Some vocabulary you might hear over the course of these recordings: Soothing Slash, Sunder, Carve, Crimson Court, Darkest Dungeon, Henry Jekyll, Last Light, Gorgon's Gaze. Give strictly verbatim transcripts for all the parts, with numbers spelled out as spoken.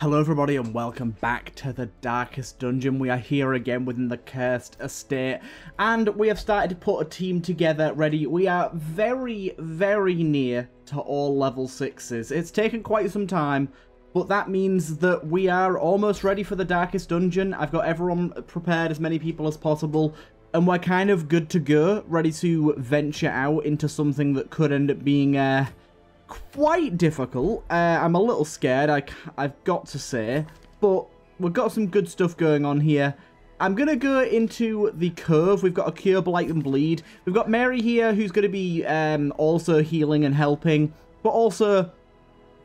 Hello everybody and welcome back to the Darkest Dungeon. We are here again within the Cursed Estate and we have started to put a team together ready. We are very, very near to all level sixes. It's taken quite some time, but that means that we are almost ready for the Darkest Dungeon. I've got everyone prepared, as many people as possible, and we're kind of good to go, ready to venture out into something that could end up being uh, quite difficult. Uh, I'm a little scared, I, I've got to say, but we've got some good stuff going on here. I'm going to go into the cove. We've got a Cure Blight and Bleed. We've got Mary here, who's going to be um, also healing and helping, but also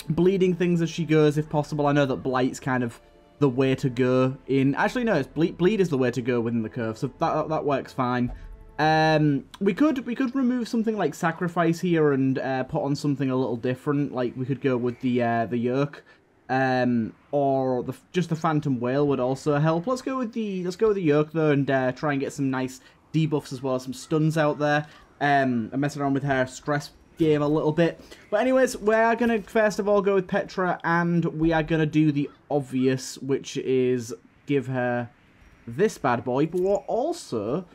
bleeding things as she goes, if possible. I know that Blight's kind of the way to go in... Actually, no, it's bleed, bleed is the way to go within the curve, so that, that works fine. Um, we could we could remove something like Sacrifice here and uh, put on something a little different. Like, we could go with the uh, the Yoke, um, or the, just the Phantom Wail would also help. Let's go with the let's go with the Yoke though, and uh, try and get some nice debuffs as well as some stuns out there. Um, I'm messing around with her stress game a little bit, but anyways, we're gonna first of all go with Petra, and we are gonna do the obvious, which is give her this bad boy. But we're also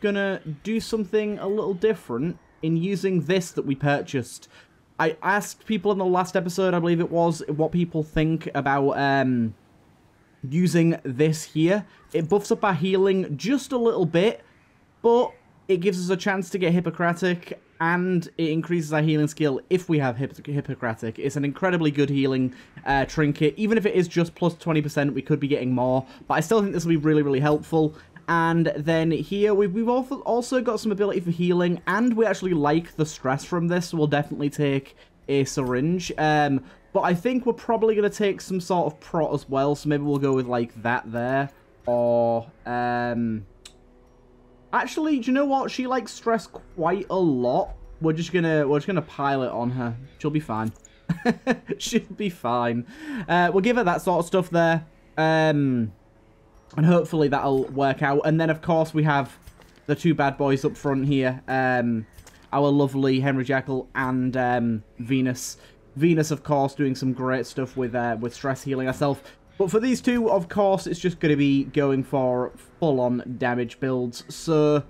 gonna do something a little different in using this that we purchased. I asked people in the last episode, I believe it was, what people think about um using this here. It buffs up our healing just a little bit, but it gives us a chance to get Hippocratic, and it increases our healing skill if we have Hipp Hippocratic. It's an incredibly good healing uh, trinket. Even if it is just plus twenty percent, we could be getting more. But I still think this will be really, really helpful. And then here, we've, we've also got some ability for healing, and we actually like the stress from this, so we'll definitely take a syringe. Um, but I think we're probably going to take some sort of prot as well, so maybe we'll go with, like, that there. Or... Um, Actually, do you know what? She likes stress quite a lot. We're just gonna we're just gonna pile it on her. She'll be fine. She'll be fine. Uh, we'll give her that sort of stuff there, um, and hopefully that'll work out. And then of course we have the two bad boys up front here. Um, our lovely Henry Jekyll and um, Venus. Venus, of course, doing some great stuff with uh, with stress healing herself. But for these two, of course, it's just going to be going for full-on damage builds. So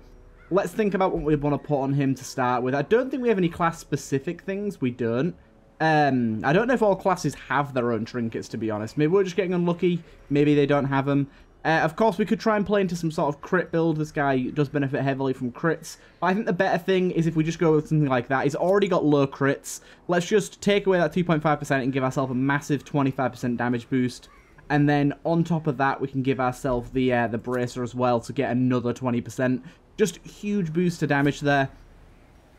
let's think about what we want to put on him to start with. I don't think we have any class-specific things. We don't. Um, I don't know if all classes have their own trinkets, to be honest. Maybe we're just getting unlucky. Maybe they don't have them. Uh, of course, we could try and play into some sort of crit build. This guy does benefit heavily from crits. But I think the better thing is if we just go with something like that. He's already got low crits. Let's just take away that two point five percent and give ourselves a massive twenty-five percent damage boost. And then on top of that, we can give ourselves the uh, the bracer as well to get another twenty percent. Just huge boost to damage there.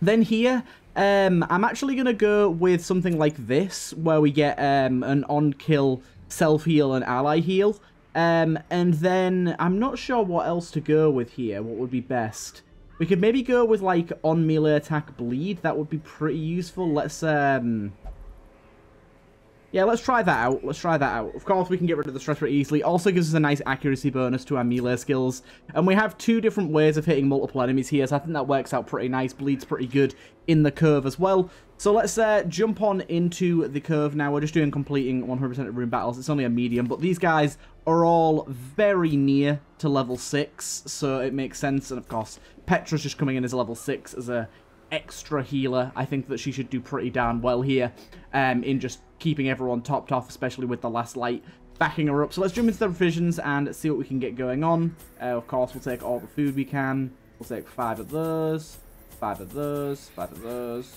Then here, um, I'm actually going to go with something like this, where we get um, an on-kill self-heal and ally heal. Um, and then I'm not sure what else to go with here, what would be best. We could maybe go with, like, on-melee attack bleed. That would be pretty useful. Let's... Um... Yeah, let's try that out. Let's try that out. Of course, we can get rid of the stress pretty easily. Also gives us a nice accuracy bonus to our melee skills. And we have two different ways of hitting multiple enemies here, so I think that works out pretty nice. Bleed's pretty good in the curve as well. So let's uh, jump on into the curve now. We're just doing completing one hundred percent of room battles. It's only a medium, but these guys are all very near to level six, so it makes sense. And of course, Petra's just coming in as level six as a extra healer. I think that she should do pretty darn well here um, in just keeping everyone topped off, especially with the Last Light backing her up. So let's jump into the provisions and see what we can get going on. Uh, of course, we'll take all the food we can. We'll take five of those, five of those, five of those.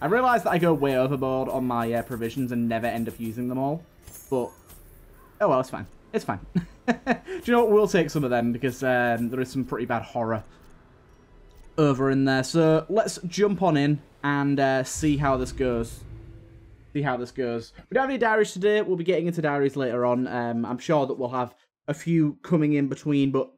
I realise that I go way overboard on my uh, provisions and never end up using them all, but oh well, it's fine. It's fine. Do you know what? We'll take some of them because um, there is some pretty bad horror over in there. So let's jump on in and uh, see how this goes. See how this goes. We don't have any diaries today. We'll be getting into diaries later on. Um, I'm sure that we'll have a few coming in between, but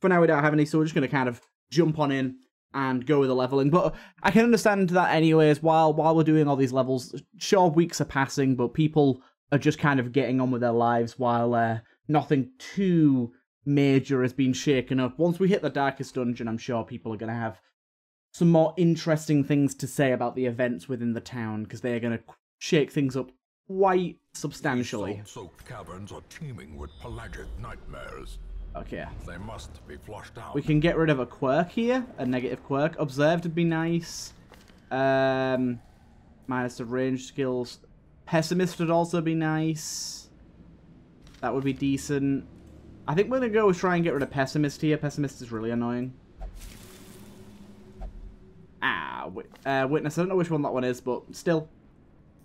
for now we don't have any, so we're just going to kind of jump on in and go with the leveling. But I can understand that anyways. While, while we're doing all these levels, sure, weeks are passing, but people are just kind of getting on with their lives while uh, nothing too... major has been shaken up. Once we hit the Darkest Dungeon, I'm sure people are going to have some more interesting things to say about the events within the town, because they're going to shake things up quite substantially. These salt-soaked caverns are teeming with pelagic nightmares. Okay. They must be flushed out. We can get rid of a quirk here, a negative quirk. Observed would be nice. Um, minus the range skills. Pessimist would also be nice. That would be decent. I think we're gonna go try and get rid of pessimist here. Pessimist is really annoying. Ah, uh, witness. I don't know which one that one is, but still,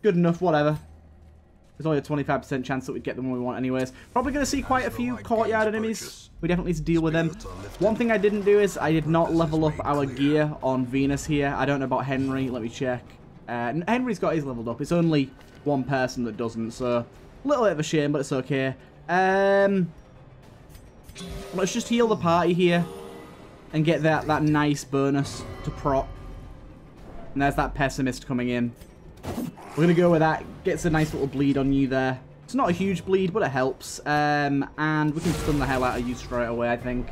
good enough. Whatever. There's only a twenty-five percent chance that we'd get them when we want anyways. Probably going to see quite a few courtyard enemies. We definitely need to deal with them. One thing I didn't do is I did not level up our gear on Venus here. I don't know about Henry. Let me check. Uh, Henry's got his leveled up. It's only one person that doesn't, so a little bit of a shame, but it's okay. Um, let's just heal the party here and get that, that nice bonus to prop. And there's that pessimist coming in. We're going to go with that. Gets a nice little bleed on you there. It's not a huge bleed, but it helps. Um, and we can stun the hell out of you straight away, I think.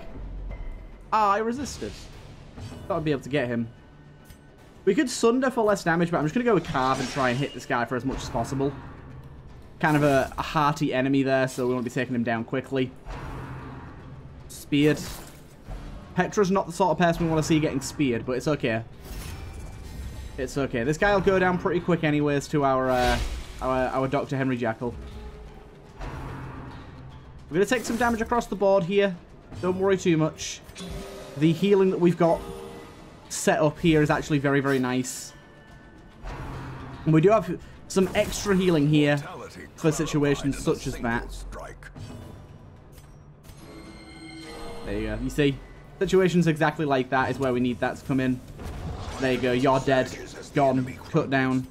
Ah, I resisted. Thought I'd be able to get him. We could Sunder for less damage, but I'm just going to go with Carve and try and hit this guy for as much as possible. Kind of a, a hearty enemy there, so we won't be taking him down quickly. Speared. Petra's not the sort of person we want to see getting speared, but it's okay. It's okay. This guy will go down pretty quick anyways to our uh, our, our Doctor Henry Jekyll. We're going to take some damage across the board here. Don't worry too much. The healing that we've got set up here is actually very, very nice. And we do have some extra healing here for situations such as that. There you go. You see, situations exactly like that is where we need that to come in. There you go, you're dead, gone, cut down.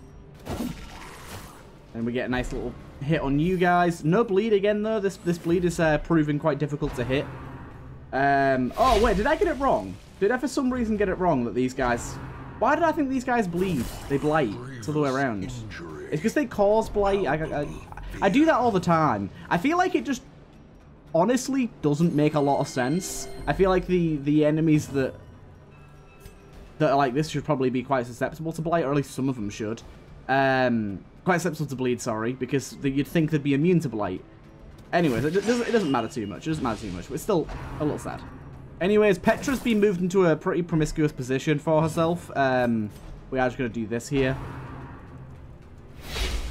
And we get a nice little hit on you guys. No bleed again, though. This this bleed is uh, proving quite difficult to hit. Um, oh, wait, did I get it wrong? Did I for some reason get it wrong that these guys... Why did I think these guys bleed? They blight. It's the other way around. It's because they cause blight. I, I, I do that all the time. I feel like it just honestly doesn't make a lot of sense. I feel like the, the enemies that... that are like this should probably be quite susceptible to blight, or at least some of them should. Um, quite susceptible to bleed, sorry, because the, you'd think they'd be immune to blight. Anyways, it doesn't, it doesn't matter too much. It doesn't matter too much, but it's still a little sad. Anyways, Petra's been moved into a pretty promiscuous position for herself. Um, we are just going to do this here.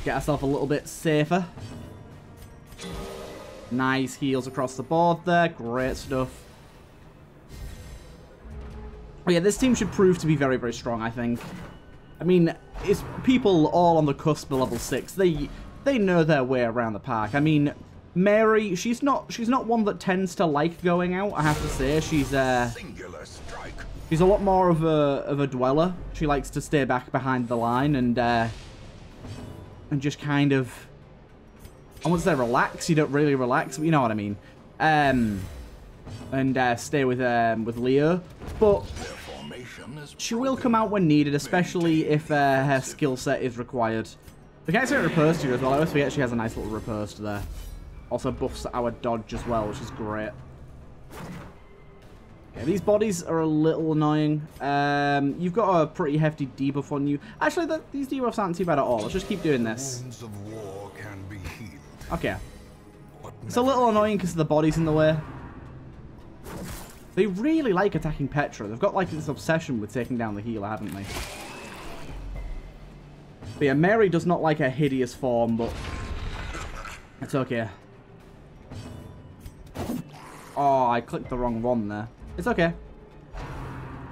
Get ourselves a little bit safer. Nice heals across the board there. Great stuff. But yeah, this team should prove to be very, very strong, I think. I mean, it's people all on the cusp of level six. They they know their way around the park. I mean, Mary, she's not she's not one that tends to like going out, I have to say. She's uh she's a lot more of a of a dweller. She likes to stay back behind the line and uh and just kind of, I wouldn't say relax, you don't really relax, but you know what I mean. Um and uh stay with um with Leo. But she will come out when needed, especially if uh, her skill set is required. We can actually riposte here as well. I always forget she has a nice little riposte there. Also buffs our dodge as well, which is great. Yeah, these bodies are a little annoying. Um, you've got a pretty hefty debuff on you. Actually, the, these debuffs aren't too bad at all. Let's just keep doing this. Okay. It's a little annoying because the body's in the way. They really like attacking Petra. They've got like this obsession with taking down the healer, haven't they? But yeah, Mary does not like her hideous form, but it's okay. Oh, I clicked the wrong one there. It's okay.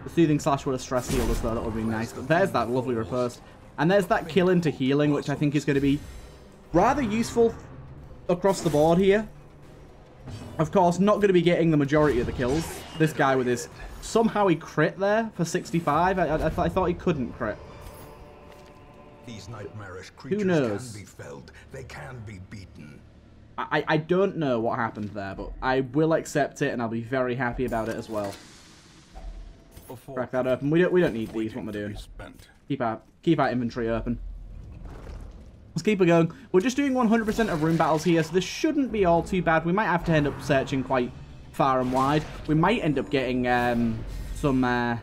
The Soothing Slash would have stress healed us though. That would be nice. But there's that lovely riposte. And there's that kill into healing, which I think is going to be rather useful across the board here. Of course, not going to be getting the majority of the kills. This guy with his... Somehow he crit there for sixty-five. I, I, I, th I thought he couldn't crit. These nightmarish creatures Who knows? Can be felled. They can be beaten. I, I don't know what happened there, but I will accept it, and I'll be very happy about it as well. Before Crack that open. We don't, we don't need these, what am I doing? Keep our, keep our inventory open. Let's keep it going. We're just doing one hundred percent of room battles here, so this shouldn't be all too bad. We might have to end up searching quite far and wide. We might end up getting um, some uh,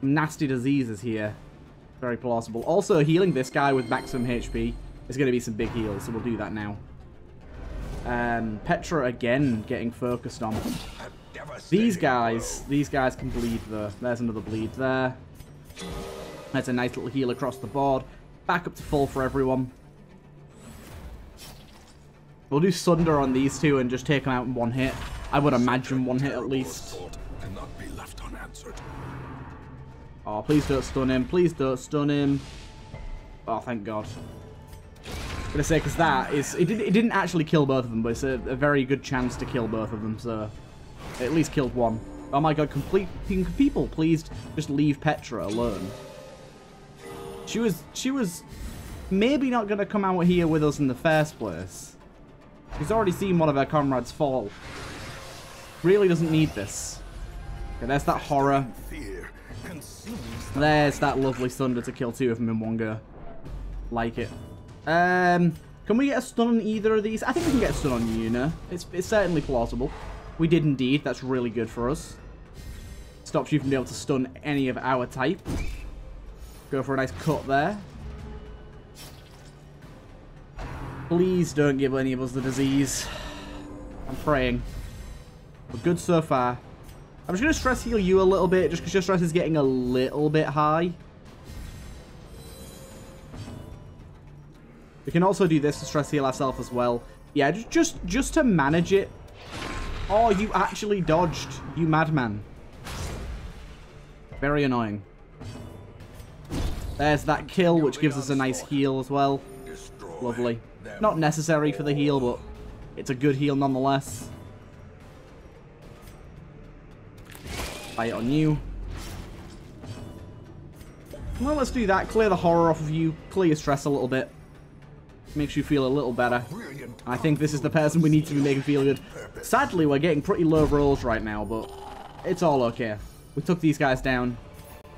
nasty diseases here. Very plausible. Also, healing this guy with maximum H P There's going to be some big heals, so we'll do that now. Um, Petra again getting focused on. These guys, these guys can bleed though. There's another bleed there. That's a nice little heal across the board. Back up to full for everyone. We'll do Sunder on these two and just take them out in one hit. I would imagine one hit at least. Cannot be left unanswered. Oh, please don't stun him. Please don't stun him. Oh, thank God. I'm gonna say, because that is... It, did, it didn't actually kill both of them, but it's a, a very good chance to kill both of them, so... It at least killed one. Oh my God, complete people, please just leave Petra alone. She was... She was maybe not gonna come out here with us in the first place. She's already seen one of her comrades fall. Really doesn't need this. Okay, there's that horror. There's that lovely Sunder to kill two of them in one go. Like it. Um, can we get a stun on either of these? I think we can get a stun on Yuna. It's, it's certainly plausible. We did indeed. That's really good for us. Stops you from being able to stun any of our type. Go for a nice cut there. Please don't give any of us the disease. I'm praying. We're good so far. I'm just going to stress heal you a little bit, just because your stress is getting a little bit high. We can also do this to stress heal ourselves as well. Yeah, just, just just to manage it. Oh, you actually dodged, you madman. Very annoying. There's that kill, which gives us a nice heal as well. Lovely. Not necessary for the heal, but it's a good heal nonetheless. Buy it on you. Well, let's do that. Clear the horror off of you. Clear your stress a little bit. Makes you feel a little better. I think this is the person we need to be making feel good. Sadly, we're getting pretty low rolls right now, but it's all okay. We took these guys down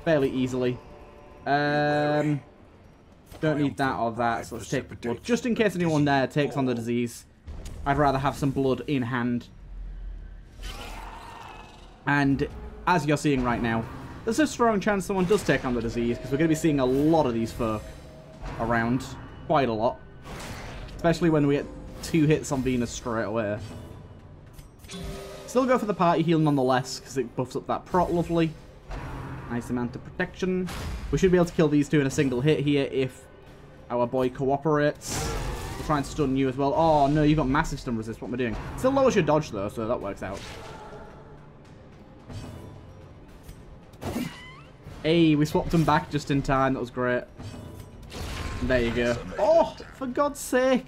fairly easily. Um... Don't need that or that, so let's take the blood. Just in case anyone there takes on the disease, I'd rather have some blood in hand. And as you're seeing right now, there's a strong chance someone does take on the disease, because we're going to be seeing a lot of these folk around. Quite a lot. Especially when we get two hits on Venus straight away. Still go for the party heal nonetheless, because it buffs up that prot lovely. Nice amount of protection. We should be able to kill these two in a single hit here if our boy cooperates. We'll try and stun you as well. Oh, no, you've got massive stun resist. What am I doing? Still lowers your dodge, though, so that works out. Hey, we swapped them back just in time. That was great. There you go. Oh, for God's sake.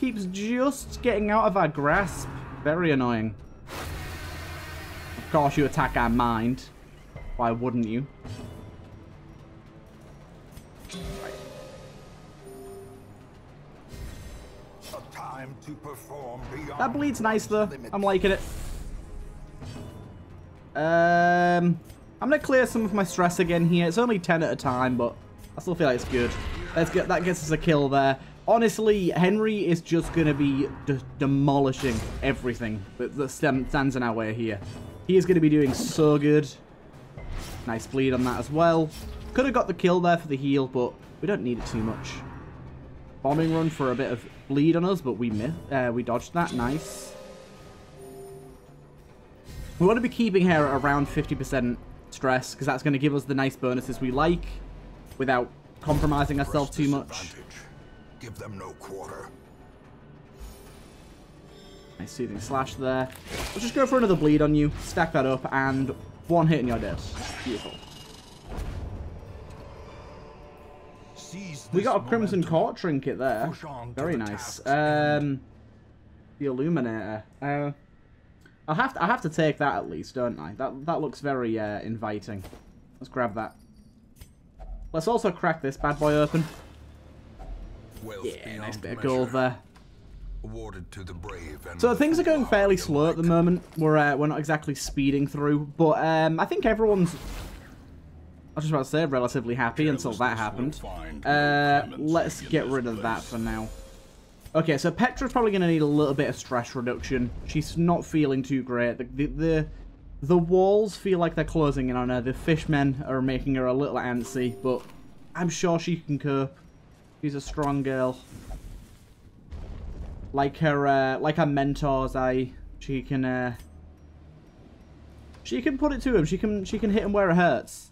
Keeps just getting out of our grasp. Very annoying. Of course you attack our mind. Why wouldn't you? A time to perform beyond. That bleeds nice though. I'm liking it. Um, I'm gonna clear some of my stress again here. It's only ten at a time, but I still feel like it's good. Let's get that gets us a kill there. Honestly, Henry is just gonna be de demolishing everything that, that stands in our way here. He is gonna be doing so good. Nice bleed on that as well. Could have got the kill there for the heal, but we don't need it too much. Bombing run for a bit of bleed on us, but we missed, uh, we dodged that. Nice. We want to be keeping her at around fifty percent stress, because that's going to give us the nice bonuses we like without compromising ourselves too much. Give them no quarter. Nice soothing slash there. We'll just go for another bleed on you. Stack that up and... one hit and you're dead. Beautiful. We got a Crimson Court trinket there. Very nice. Um, the Illuminator. Uh, I have to. I have to take that at least, don't I? That that looks very uh, inviting. Let's grab that. Let's also crack this bad boy open. Yeah, nice bit of gold there. Awarded to the brave. And so things are going fairly slow at the moment. We're uh, we're not exactly speeding through, but um, I think everyone's. I was just about to say relatively happy until that happened. Uh, let's get rid of that for now. Okay, so Petra's probably going to need a little bit of stress reduction. She's not feeling too great. The the the, the walls feel like they're closing in on her. The fishmen are making her a little antsy, but I'm sure she can cope. She's a strong girl. like her, uh, like her mentor's eye. She can, uh, she can put it to him. She can, she can hit him where it hurts.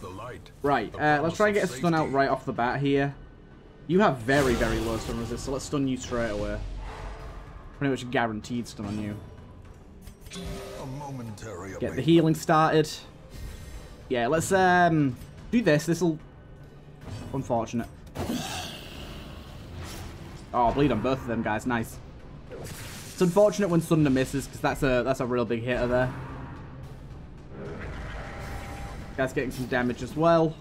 The light. Right. Uh, let's try and get a stun out right off the bat here. You have very, very low stun resist, so let's stun you straight away. Pretty much guaranteed stun on you. A momentary get the healing started. Yeah, let's um do this. This'll unfortunate. Oh, bleed on both of them, guys. Nice. It's unfortunate when Sunder misses, because that's a that's a real big hitter there. Guys, getting some damage as well.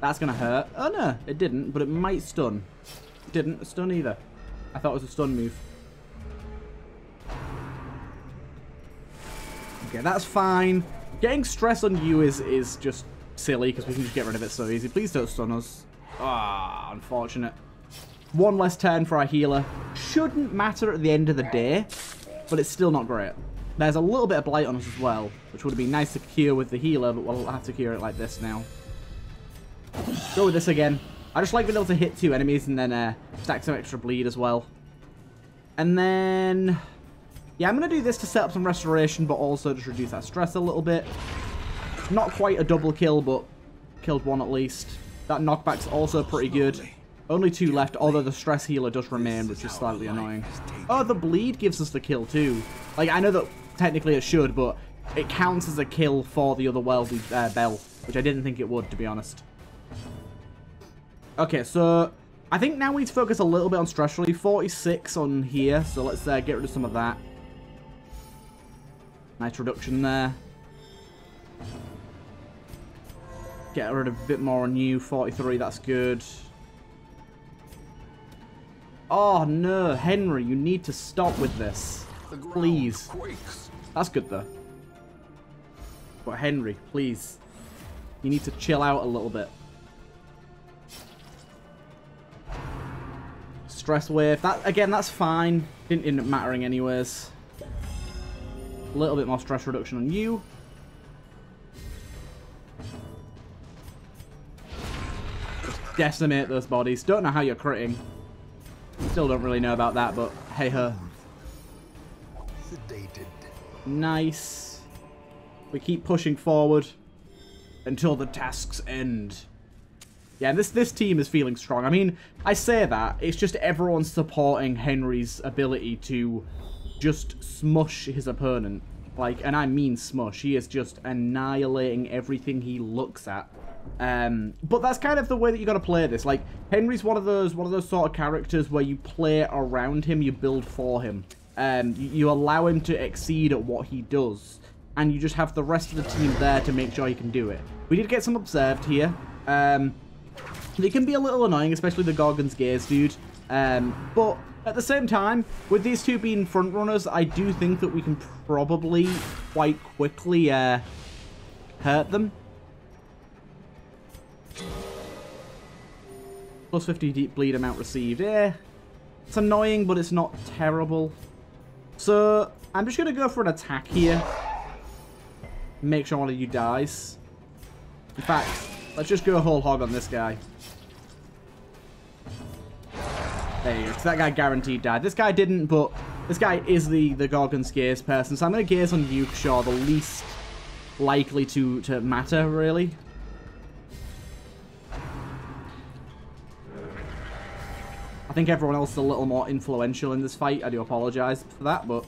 That's gonna hurt. Oh no, it didn't, but it might stun. It didn't stun either. I thought it was a stun move. Okay, that's fine. Getting stress on you is is just silly, because we can just get rid of it so easy. Please don't stun us. Ah, unfortunate. One less turn for our healer. Shouldn't matter at the end of the day, but it's still not great. There's a little bit of blight on us as well, which would have been nice to cure with the healer, but we'll have to cure it like this now. Go with this again. I just like being able to hit two enemies and then uh, stack some extra bleed as well. And then... yeah, I'm going to do this to set up some restoration, but also just reduce that stress a little bit. Not quite a double kill, but killed one at least. That knockback's also pretty good. Only two left, although the stress healer does remain, which is slightly annoying. Oh, the bleed gives us the kill too. Like, I know that technically it should, but it counts as a kill for the other worldly uh, bell, which I didn't think it would, to be honest. Okay, so I think now we need to focus a little bit on stress relief. forty-six on here, so let's uh, get rid of some of that. Nice reduction there. Get rid of a bit more on you. forty-three, that's good. Oh no, Henry, you need to stop with this. Please. That's good though. But Henry, please. You need to chill out a little bit. Stress wave. That, again, that's fine. Didn't end up mattering anyways. A little bit more stress reduction on you. Just decimate those bodies. Don't know how you're critting. Still don't really know about that, but hey ho. Nice. We keep pushing forward until the tasks end. Yeah, this this team is feeling strong. I mean, I say that. It's just everyone supporting Henry's ability to just smush his opponent. Like, and I mean smush. He is just annihilating everything he looks at. Um, but that's kind of the way that you got to play this. Like, Henry's one of those one of those sort of characters where you play around him, you build for him. Um, you, you allow him to exceed at what he does. And you just have the rest of the team there to make sure he can do it. We did get some observed here. Um... They can be a little annoying, especially the Gorgon's Gaze dude. Um, but at the same time, with these two being frontrunners, I do think that we can probably quite quickly uh, hurt them. Plus fifty deep bleed amount received. Yeah, it's annoying, but it's not terrible. So I'm just going to go for an attack here. Make sure one of you dies. In fact, let's just go whole hog on this guy. There you go. So that guy guaranteed died. This guy didn't, but this guy is the, the Gorgon's Gaze person. So I'm going to gaze on you, sure, the least likely to, to matter, really. I think everyone else is a little more influential in this fight. I do apologize for that, but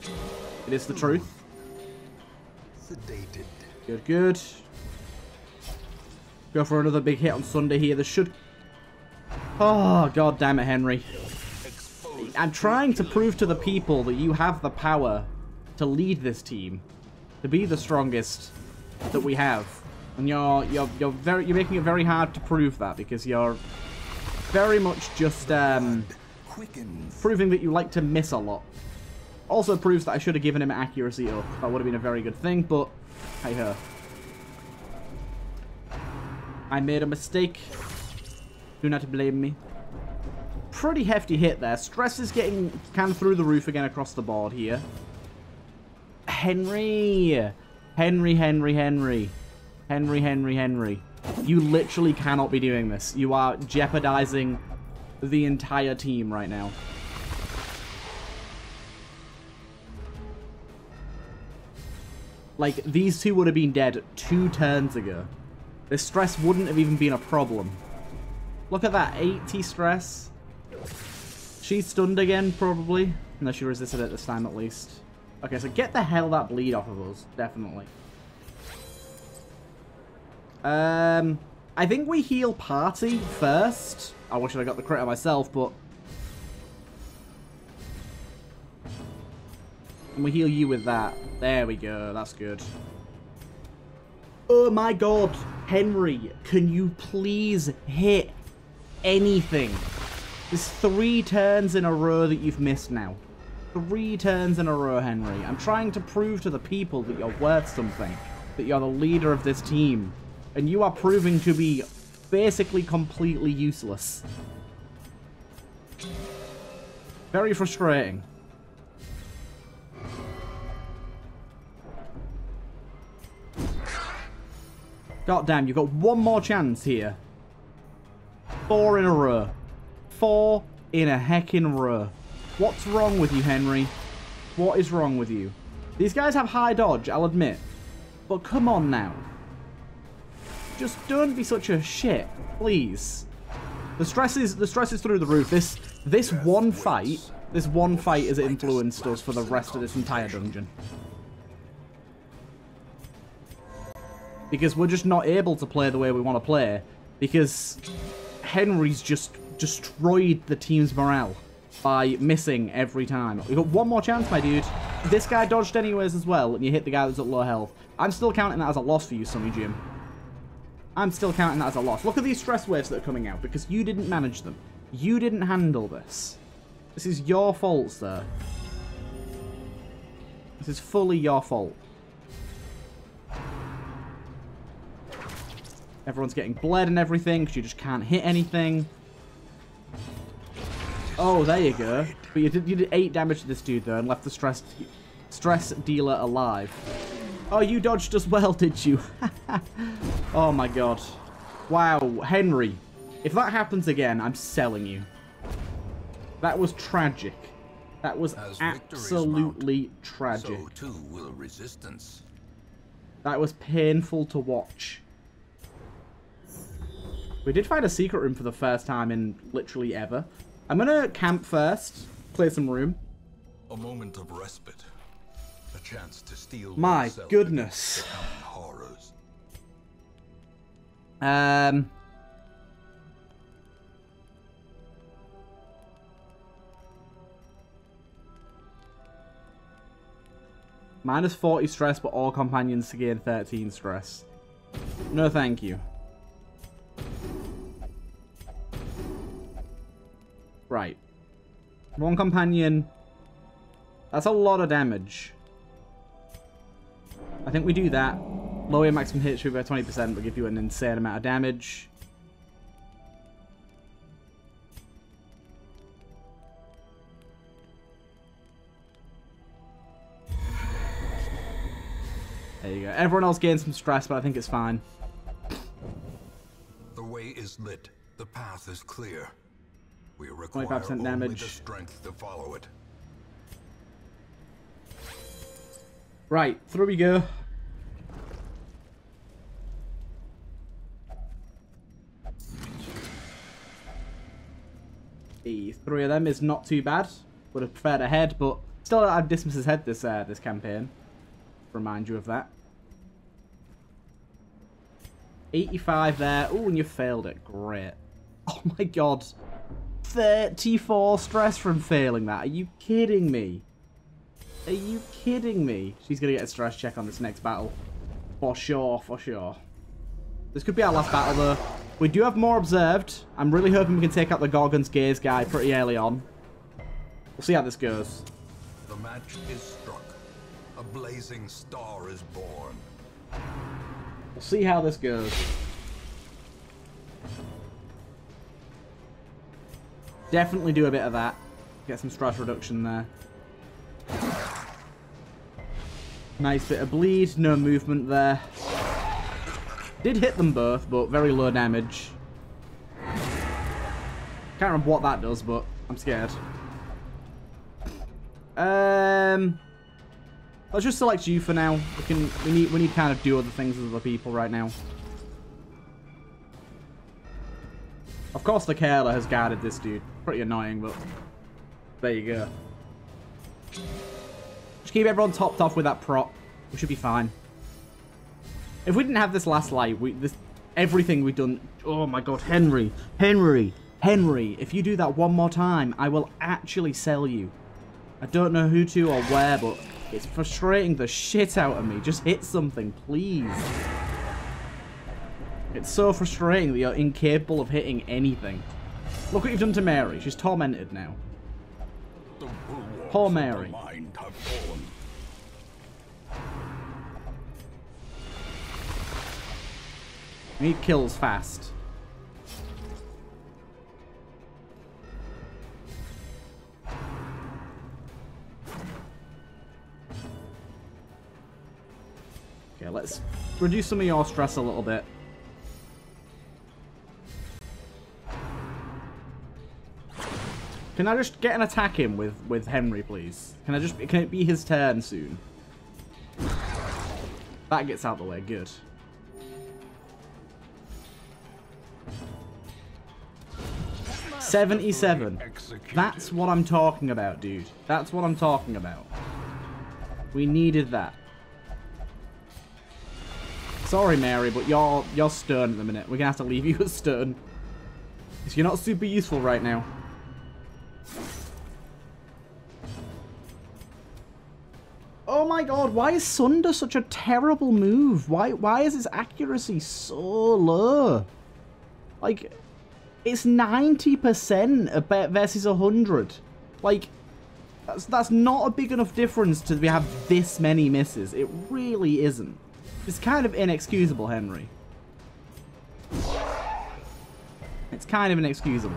it is the truth. Sedated. Good, good. Go for another big hit on Sunder here. This should... oh, god damn it, Henry. I'm trying to prove to the people that you have the power to lead this team, to be the strongest that we have, and you're you're you're very you're making it very hard to prove that, because you're very much just um, proving that you like to miss a lot. Also proves that I should have given him accuracy up. That would have been a very good thing, but hey ho. I made a mistake. Do not blame me. Pretty hefty hit there. Stress is getting kind of through the roof again across the board here. Henry. Henry, Henry, Henry. Henry, Henry, Henry. You literally cannot be doing this. You are jeopardizing the entire team right now. Like, these two would have been dead two turns ago. This stress wouldn't have even been a problem. Look at that, eighty stress. She's stunned again, probably. Unless she resisted it this time, at least. Okay, so get the hell that bleed off of us, definitely. Um, I think we heal party first. I wish I got the crit on myself, but... And we heal you with that. There we go, that's good. Oh my god, Henry, can you please hit anything? There's three turns in a row that you've missed now. Three turns in a row, Henry. I'm trying to prove to the people that you're worth something, that you're the leader of this team, and you are proving to be basically completely useless. Very frustrating. God damn, you've got one more chance here. Four in a row. Four in a heckin' row. What's wrong with you, Henry? What is wrong with you? These guys have high dodge, I'll admit. But come on now. Just don't be such a shit, please. The stress is the stress is through the roof. This this one fight, this one fight has influenced us for the rest of this entire dungeon. Because we're just not able to play the way we want to play. Because Henry's just destroyed the team's morale by missing every time. We've got one more chance, my dude. This guy dodged anyways as well, and you hit the guy that's at low health. I'm still counting that as a loss for you, Sonny Jim. I'm still counting that as a loss. Look at these stress waves that are coming out, because you didn't manage them. You didn't handle this. This is your fault, sir. This is fully your fault. Everyone's getting bled and everything, because you just can't hit anything. Oh, there you go. But you did, you did eight damage to this dude, though, and left the stress, stress dealer alive. Oh, you dodged as well, did you? Oh, my God. Wow, Henry. If that happens again, I'm selling you. That was tragic. That was absolutely tragic. So too will resistance. That was painful to watch. We did find a secret room for the first time in literally ever. I'm gonna camp first, clear some room. A moment of respite, a chance to steal. My goodness. Horrors. Um. Minus forty stress, but all companions to gain thirteen stress. No, thank you. Right. One companion. That's a lot of damage. I think we do that. Lower your maximum hit rate by twenty percent will give you an insane amount of damage. There you go. Everyone else gains some stress, but I think it's fine. The way is lit. The path is clear. We require twenty-five percent damage. The strength to follow it. Right, through we go. The three of them is not too bad. Would have preferred a head, but still I've dismissed his head this uh, this campaign. Remind you of that. eighty-five there. Oh, and you failed it. Great. Oh my god. thirty-four stress from failing that. Are you kidding me? Are you kidding me? She's going to get a stress check on this next battle. For sure, for sure. This could be our last battle, though. We do have more observed. I'm really hoping we can take out the Gorgon's Gaze guy pretty early on. We'll see how this goes. The match is struck. A blazing star is born. We'll see how this goes. Definitely do a bit of that. Get some stress reduction there. Nice bit of bleed. No movement there. Did hit them both, but very low damage. Can't remember what that does, but I'm scared. Um, let's just select you for now. We can we need we need to kind of do other things with other people right now. Of course, the Kayla has guarded this dude. Pretty annoying, but there you go. Just keep everyone topped off with that prop. We should be fine. If we didn't have this last light, we this everything we've done. Oh my God, Henry, Henry, Henry! If you do that one more time, I will actually sell you. I don't know who to or where, but it's frustrating the shit out of me. Just hit something, please. It's so frustrating that you're incapable of hitting anything. Look what you've done to Mary. She's tormented now. Poor Mary. We need kills fast. Okay, let's reduce some of your stress a little bit. Can I just get an attack in with with Henry, please? Can I just can it be his turn soon? That gets out of the way. Good. seventy-seven. That's what I'm talking about, dude. That's what I'm talking about. We needed that. Sorry, Mary, but you're you're stern at the minute. We're gonna have to leave you as stern. Because you're not super useful right now. Oh my God, why is Sunder such a terrible move? Why why is his accuracy so low? Like, it's ninety percent versus one hundred. Like, that's that's not a big enough difference to have this many misses. It really isn't. It's kind of inexcusable, Henry. It's kind of inexcusable.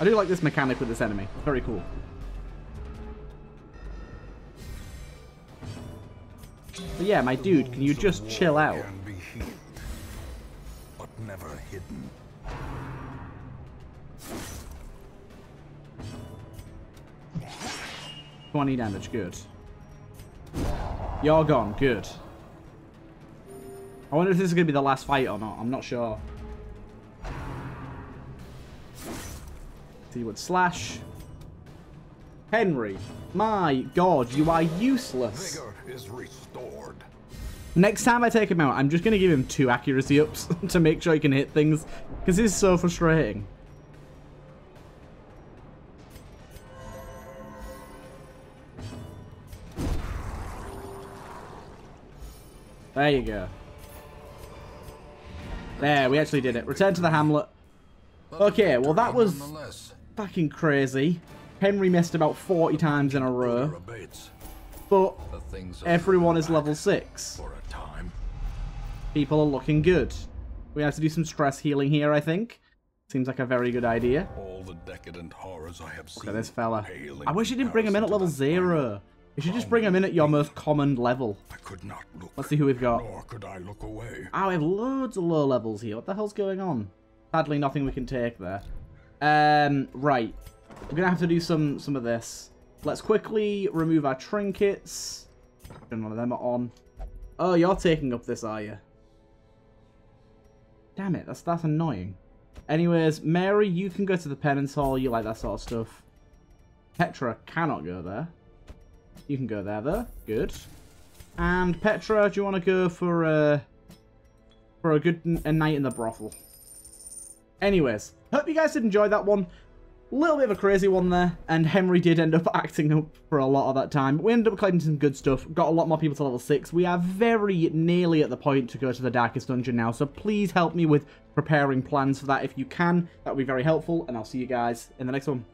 I do like this mechanic with this enemy. It's very cool. But yeah, my dude, can you just chill out? But never hidden. twenty damage, good. You're gone, good. I wonder if this is going to be the last fight or not. I'm not sure. So you would slash. Henry, my God, you are useless. Vigor is restored. Next time I take him out, I'm just going to give him two accuracy ups to make sure he can hit things. Because this is so frustrating. There you go. There, we actually did it. Return to the Hamlet. Okay, well that was fucking crazy. Henry missed about forty times in a row. But everyone is level six. People are looking good. We have to do some stress healing here, I think. Seems like a very good idea. Look at this fella. I wish you didn't bring him in at level zero. You should just bring him in at your most common level. I could not look. Let's see who we've got. Nor could I look away. Oh, we have loads of low levels here. What the hell's going on? Sadly, nothing we can take there. Um, right. We're going to have to do some some of this. Let's quickly remove our trinkets. Turn one of them on. Oh, you're taking up this, are you? Damn it, that's, that's annoying. Anyways, Mary, you can go to the penance hall. You like that sort of stuff. Petra cannot go there. You can go there, though. Good. And Petra, do you want to go for a for a good a night in the brothel? Anyways, hope you guys did enjoy that one. Little bit of a crazy one there, and Henry did end up acting up for a lot of that time. We ended up collecting some good stuff. Got a lot more people to level six. We are very nearly at the point to go to the Darkest Dungeon now, so please help me with preparing plans for that if you can. That would be very helpful, and I'll see you guys in the next one.